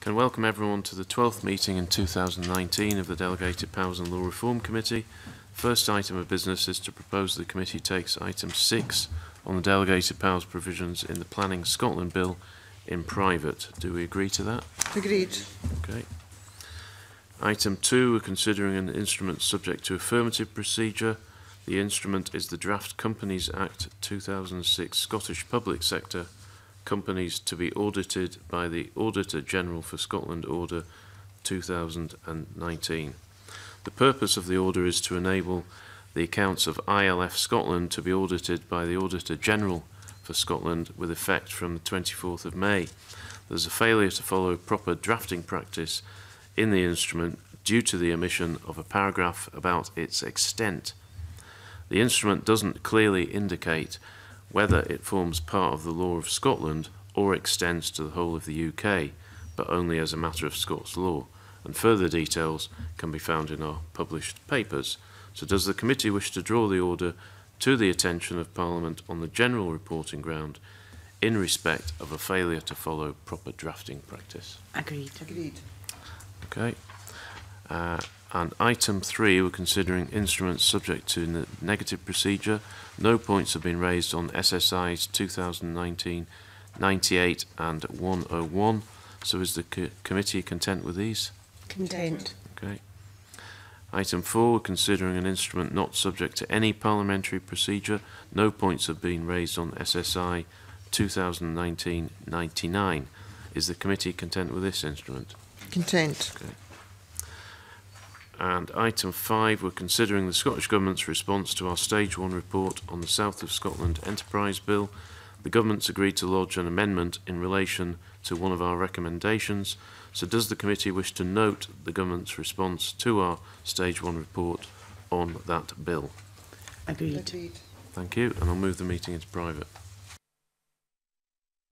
Can welcome everyone to the 12th meeting in 2019 of the Delegated Powers and Law Reform Committee. First item of business is to propose the committee takes item 6 on the delegated powers provisions in the Planning Scotland Bill in private. Do we agree to that? Agreed. Okay. Item 2, we're considering an instrument subject to affirmative procedure. The instrument is the Draft Companies Act 2006 Scottish Public Sector Companies to be audited by the Auditor General for Scotland Order 2019. The purpose of the order is to enable the accounts of ILF Scotland to be audited by the Auditor General for Scotland with effect from the 24th of May. There's a failure to follow proper drafting practice in the instrument due to the omission of a paragraph about its extent. The instrument doesn't clearly indicate whether it forms part of the law of Scotland or extends to the whole of the UK, but only as a matter of Scots law, and further details can be found in our published papers. So does the committee wish to draw the order to the attention of Parliament on the general reporting ground in respect of a failure to follow proper drafting practice? Agreed. Agreed. Okay. And item 3, we're considering instruments subject to negative procedure. No points have been raised on SSIs 2019, 98 and 101. So is the committee content with these? Content. Okay. Item 4, we're considering an instrument not subject to any parliamentary procedure. No points have been raised on SSI 2019, 99. Is the committee content with this instrument? Content. Okay. And item 5, we're considering the Scottish Government's response to our Stage 1 report on the South of Scotland Enterprise Bill. The Government's agreed to lodge an amendment in relation to one of our recommendations. So does the committee wish to note the Government's response to our Stage 1 report on that bill? Agreed. Agreed. Thank you, and I'll move the meeting into private.